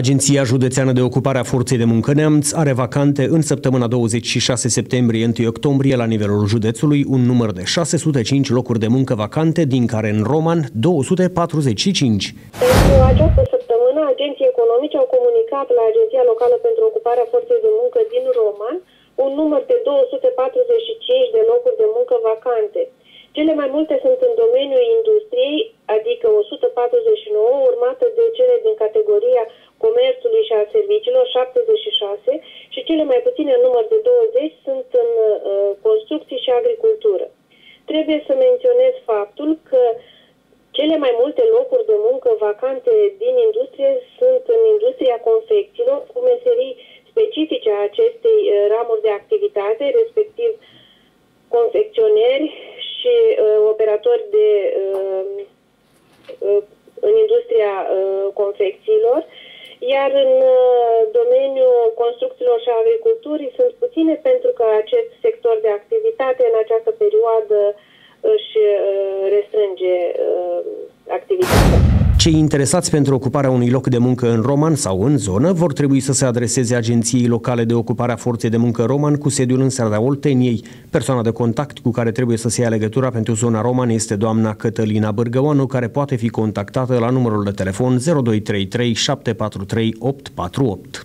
Agenția Județeană de Ocupare a Forței de Muncă Neamț are vacante în săptămâna 26 septembrie-1 octombrie la nivelul județului un număr de 605 locuri de muncă vacante, din care în Roman 245. Pentru această săptămână, agenții economici au comunicat la Agenția Locală pentru Ocuparea Forței de Muncă din Roman un număr de 245 de locuri de muncă vacante. Cele mai multe sunt în domeniul industriei, adică 149, urmată de cele din categoria comerțului și a serviciilor, 76, și cele mai puține, în număr de 20, sunt în construcții și agricultură. Trebuie să menționez faptul că cele mai multe locuri de muncă vacante din industrie sunt în industria confecțiilor, cu meserii specifice a acestei ramuri de activitate, respectiv confecționeri și operatori de în industria confecțiilor, iar în domeniul construcțiilor și agriculturii sunt puține, pentru că acest sector de activitate în această perioadă își restrânge activitatea. Cei interesați pentru ocuparea unui loc de muncă în Roman sau în zonă vor trebui să se adreseze Agenției Locale de Ocupare a Forței de Muncă Roman cu sediul în Sarea Olteniei. Persoana de contact cu care trebuie să se ia legătura pentru zona Roman este doamna Cătălina Bârgăuanu, care poate fi contactată la numărul de telefon 0233 743 848.